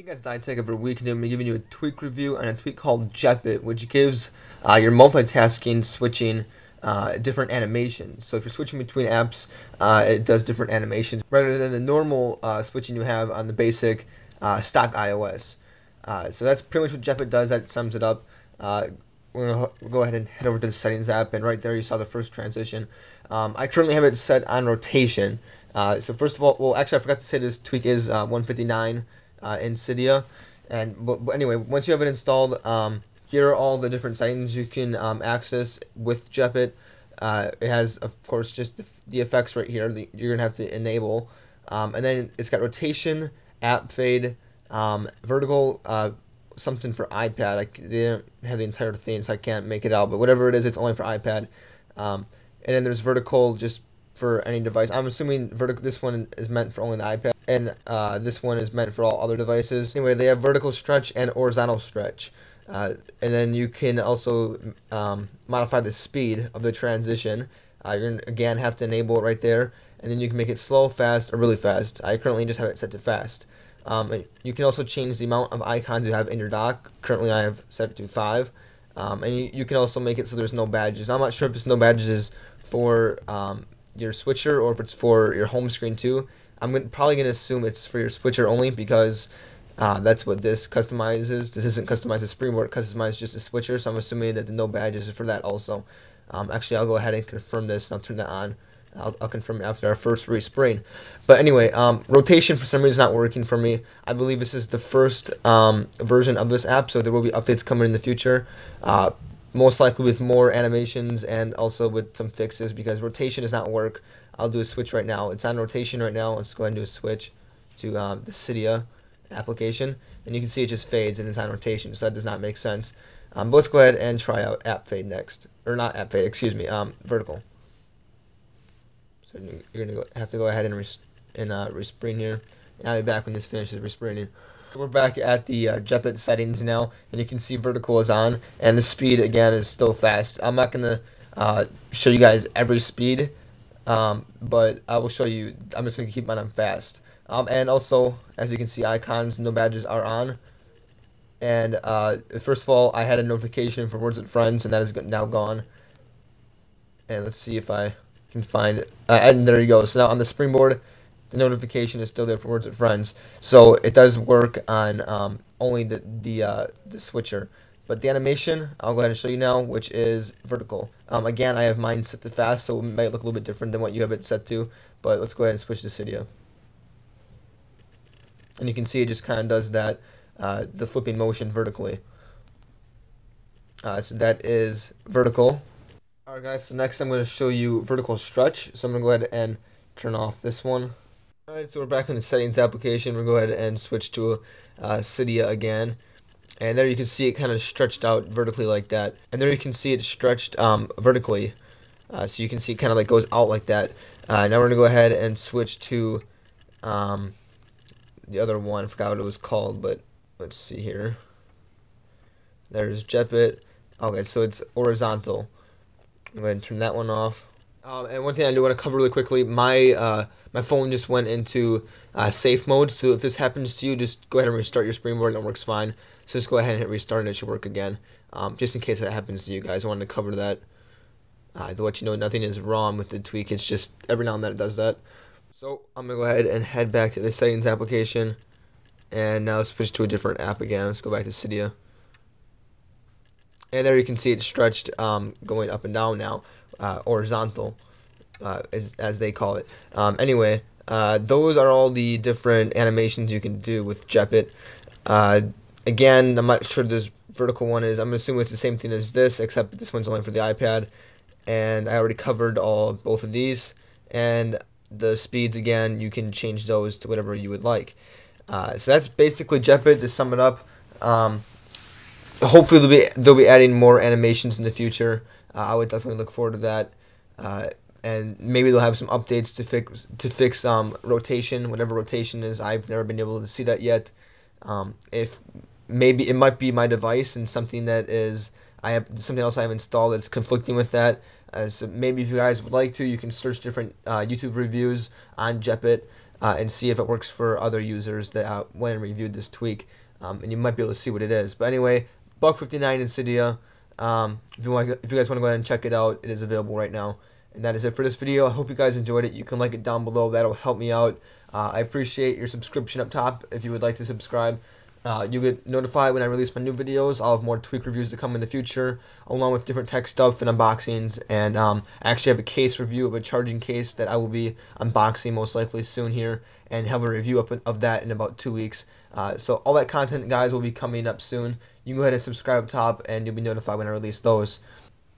Hey guys, it's iTechEveryWeek, and I'm giving you a tweak review on a tweak called Jepit, which gives your multitasking switching different animations. So if you're switching between apps, it does different animations rather than the normal switching you have on the basic stock iOS. So that's pretty much what Jepit does. That sums it up. We're going to go ahead and head over to the settings app, and right there you saw the first transition. I currently have it set on rotation. So first of all, well, actually I forgot to say this tweak is 159. In Cydia, but anyway, once you have it installed, here are all the different settings you can access with Jepit. It has, of course, just the effects right here that you're gonna have to enable, and then it's got rotation, app fade, vertical, something for iPad. They didn't have the entire thing, so I can't make it out. But whatever it is, it's only for iPad. And then there's vertical, just for any device. I'm assuming vertical. This one is meant for only the iPad, and this one is meant for all other devices. Anyway, they have vertical stretch and horizontal stretch, and then you can also modify the speed of the transition. You're gonna, again, have to enable it right there, and then you can make it slow, fast, or really fast. I currently just have it set to fast. You can also change the amount of icons you have in your dock. Currently, I have set to 5, and you can also make it so there's no badges. Now, I'm not sure if this no badges is for your switcher or if it's for your home screen too. I'm probably going to assume it's for your switcher only, because that's what this customizes. This isn't customized as springboard, it customizes just a switcher, so I'm assuming that the no badges is for that also. Actually, I'll go ahead and confirm this, and I'll turn that on. I'll confirm it after our first respring. But anyway, rotation for some reason is not working for me. I believe this is the first version of this app, so there will be updates coming in the future. Most likely with more animations and also with some fixes, because rotation does not work. I'll do a switch right now. It's on rotation right now. Let's go ahead and do a switch to the Cydia application, and you can see it just fades and it's on rotation, so that does not make sense. But let's go ahead and try out app fade next, or not app fade, excuse me, vertical. So you're gonna have to go ahead and respring here. And I'll be back when this finishes respringing. We're back at the Jepit settings now, and you can see vertical is on, and the speed again is still fast. I'm not gonna show you guys every speed, but I will show you. I'm just gonna keep mine on fast. And also, as you can see, icons, no badges are on. And first of all, I had a notification for Words with Friends, and that is now gone. And let's see if I can find it. And there you go. So now on the springboard, the notification is still there for Words with Friends, so it does work on only the switcher. But the animation, I'll go ahead and show you now, which is vertical. Again, I have mine set to fast, so it might look a little bit different than what you have it set to. But let's go ahead and switch to Cydia, and you can see it just kind of does that, the flipping motion vertically. So that is vertical. Alright, guys. So next, I'm going to show you vertical stretch. So I'm going to go ahead and turn off this one. Alright, so we're back in the settings application. We'll go ahead and switch to Cydia again. And there you can see it kind of stretched out vertically like that. And there you can see it stretched vertically. So you can see it kind of like goes out like that. Now we're going to go ahead and switch to the other one. I forgot what it was called, but let's see here. There's Jepit. Okay, so it's horizontal. I'm going to turn that one off. And one thing I do want to cover really quickly, my phone just went into safe mode, so if this happens to you, just go ahead and restart your springboard and it works fine. So just go ahead and hit restart and it should work again, just in case that happens to you guys. I wanted to cover that to let you know nothing is wrong with the tweak. It's just every now and then it does that. So I'm going to go ahead and head back to the settings application, and now switch to a different app again. Let's go back to Cydia. And there you can see it's stretched going up and down now, horizontal. As they call it. Anyway, those are all the different animations you can do with Jepit. Again, I'm not sure this vertical one is. I'm assuming it's the same thing as this, except this one's only for the iPad. And I already covered both of these. And the speeds, again, you can change those to whatever you would like. So that's basically Jepit. To sum it up, hopefully they'll be adding more animations in the future. I would definitely look forward to that. And maybe they'll have some updates to fix rotation, whatever rotation is. I've never been able to see that yet. If maybe it might be my device and something that is something else I have installed that's conflicting with that. So maybe if you guys would like to, you can search different YouTube reviews on Jepit and see if it works for other users that went and reviewed this tweak, and you might be able to see what it is. But anyway, $1.59 in Cydia. If you guys want to go ahead and check it out, it is available right now. And that is it for this video. I hope you guys enjoyed it. You can like it down below. That'll help me out. I appreciate your subscription up top. If you would like to subscribe, you get notified when I release my new videos. I'll have more tweak reviews to come in the future, along with different tech stuff and unboxings. And I actually have a case review of a charging case that I will be unboxing most likely soon here, and have a review of that in about 2 weeks. So all that content, guys, will be coming up soon. You can go ahead and subscribe up top, and you'll be notified when I release those.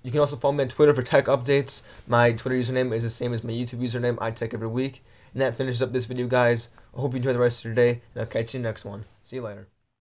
You can also follow me on Twitter for tech updates. My Twitter username is the same as my YouTube username, iTechEveryWeek. And that finishes up this video, guys. I hope you enjoy the rest of your day, and I'll catch you in the next one. See you later.